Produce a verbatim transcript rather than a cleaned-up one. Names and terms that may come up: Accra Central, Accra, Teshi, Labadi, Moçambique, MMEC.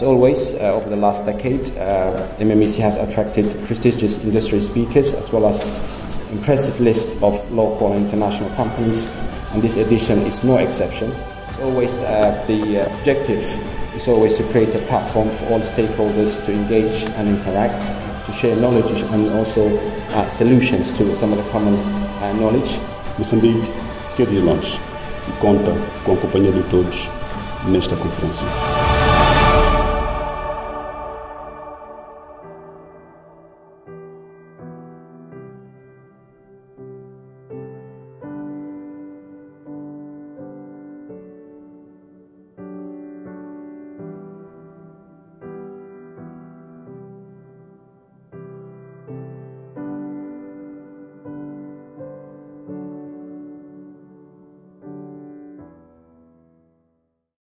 As always, uh, over the last decade, uh, M M E C has attracted prestigious industry speakers as well as an impressive list of local and international companies, and this edition is no exception. As always, uh, the objective is always to create a platform for all stakeholders to engage and interact, to share knowledge and also uh, solutions to some of the common uh, knowledge. Moçambique quer ir longe e conta com a companhia de todos nesta conferência.